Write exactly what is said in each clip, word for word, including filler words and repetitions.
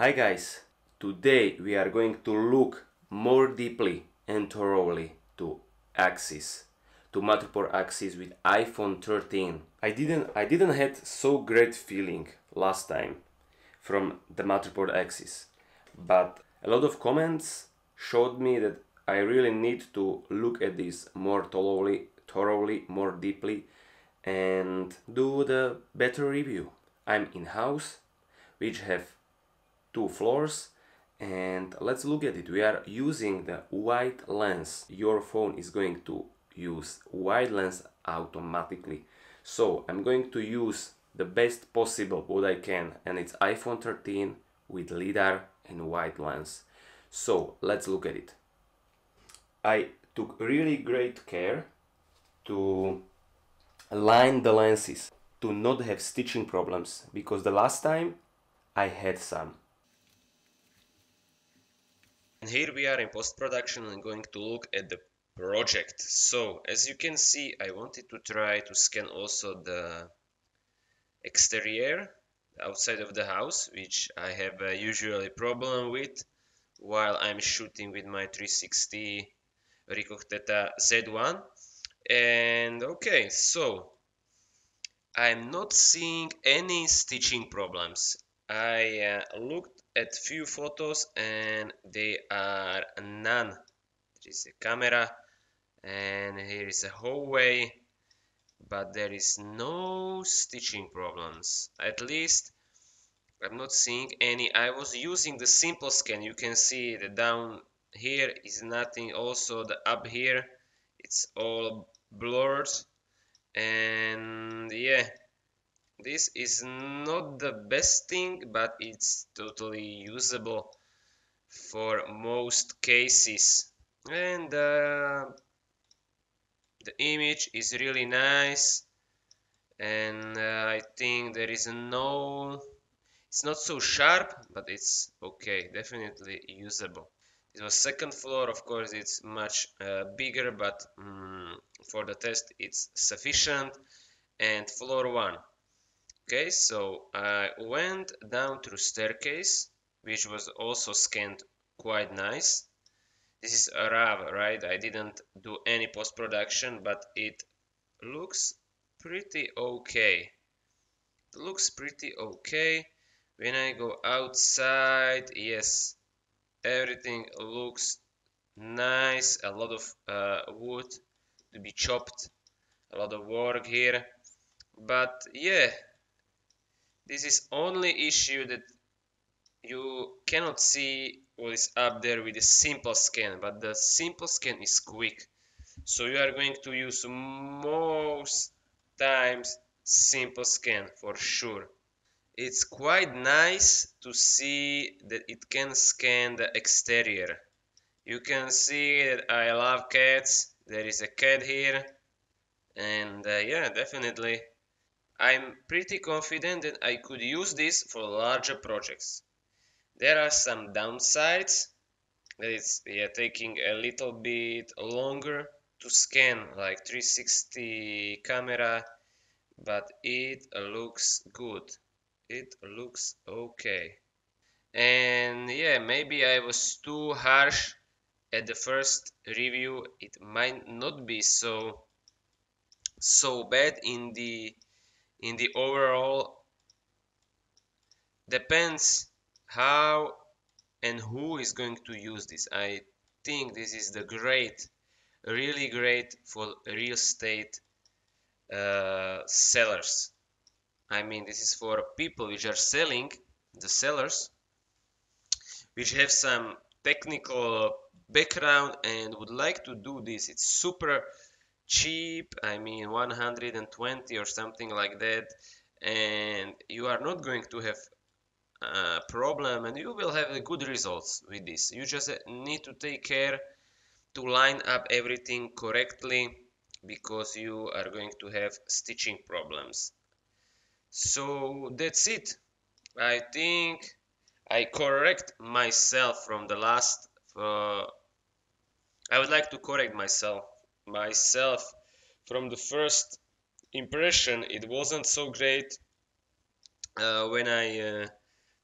Hi guys, today we are going to look more deeply and thoroughly to Axis, to Matterport Axis with iPhone thirteen. I didn't, I didn't had so great feeling last time from the Matterport Axis, but a lot of comments showed me that I really need to look at this more thoroughly, thoroughly, more deeply and do the better review. I'm in house, which have two floors, and let's look at it. We are using the wide lens. Your phone is going to use wide lens automatically, so I'm going to use the best possible what I can, and it's iPhone thirteen with LiDAR and wide lens. So let's look at it. I took really great care to align the lenses to not have stitching problems, because the last time I had some. And here we are in post-production and going to look at the project. So as you can see, I wanted to try to scan also the exterior outside of the house, which I have uh, usually problem with while I'm shooting with my three sixty Ricoh Theta Z one. And okay, so I'm not seeing any stitching problems. I uh, looked at few photos and they are none. There is a camera and here is a hallway, but there is no stitching problems. At least I'm not seeing any. I was using the simple scan. You can see the down here is nothing. Also the up here, it's all blurred. And yeah, this is not the best thing, but it's totally usable for most cases. And uh, the image is really nice. And uh, I think there is no... It's not so sharp, but it's okay, definitely usable. It was second floor, of course it's much uh, bigger, but um, for the test it's sufficient. And floor one. Okay, so I went down through staircase, which was also scanned quite nice. This is a RAW, right? I didn't do any post-production, but it looks pretty okay. It looks pretty okay. When I go outside, yes, everything looks nice. A lot of uh, wood to be chopped, a lot of work here. But yeah, this is only issue that you cannot see what is up there with a simple scan, but the simple scan is quick. So you are going to use most times simple scan for sure. It's quite nice to see that it can scan the exterior. You can see that I love cats. There is a cat here. And uh, yeah, definitely. I'm pretty confident that I could use this for larger projects. There are some downsides. That it's yeah, taking a little bit longer to scan, like three sixty camera. But it looks good. It looks okay. And yeah, maybe I was too harsh at the first review. It might not be so so bad in the in the overall. Depends how and who is going to use this. I think this is the great, really great for real estate uh, sellers. I mean, this is for people which are selling, the sellers, which have some technical background and would like to do this. It's super cheap, I mean one hundred twenty or something like that, and you are not going to have a problem and you will have good results with this. You just need to take care to line up everything correctly, because you are going to have stitching problems. So that's it. I think I correct myself from the last uh, I would like to correct myself myself from the first impression. It wasn't so great uh, when I uh,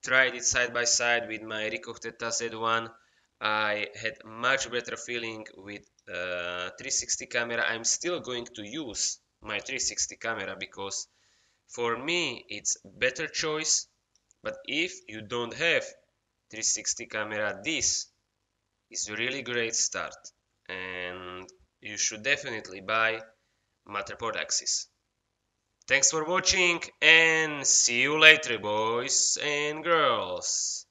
tried it side by side with my Ricoh Theta Z one. I had much better feeling with uh, three sixty camera. I'm still going to use my three sixty camera because for me it's better choice. But if you don't have three sixty camera, this is a really great start, and you should definitely buy Matterport Axis. Thanks for watching, and see you later, boys and girls.